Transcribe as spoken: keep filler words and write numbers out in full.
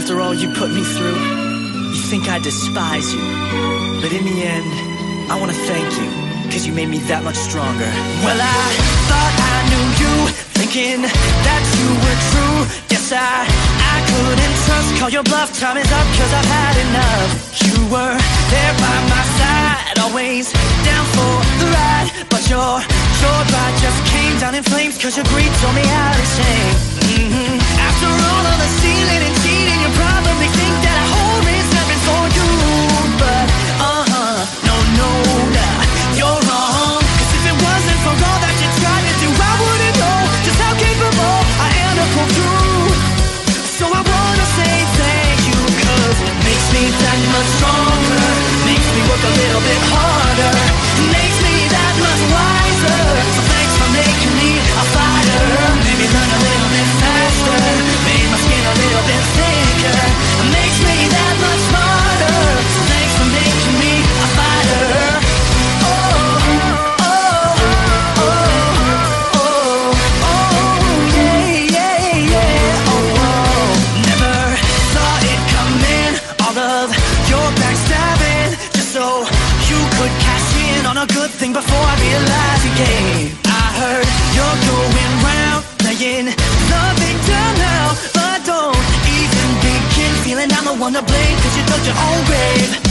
After all you put me through, you think I despise you. But in the end, I want to thank you, cause you made me that much stronger. Well, I thought I knew you, thinking that you were true. Yes, I, I couldn't trust, call your bluff, time is up, cause I've had enough. You were there by my side, always down for the ride, but your, your ride just came down in flames, cause your greed tore me out of shame. Mm-hmm. After all of the stealing and cheating, you probably think that a whole is nothing for you, but uh-huh, no, no, nah, you're wrong, cause if it wasn't for all that you tried to do, I wouldn't know just how capable I am to pull through. So I wanna say thank you, cause it makes me that much stronger, makes me work a little bit harder, makes me that much wiser. So thanks for making me a fighter, made me learn a little bit faster, made my skin a little bit thicker, makes me that much smarter. So thanks for making me a fighter. A good thing before I realized you gave. I heard you're going round playing the victim now, but don't even begin feeling I'm the one to blame, cause you dug your own grave.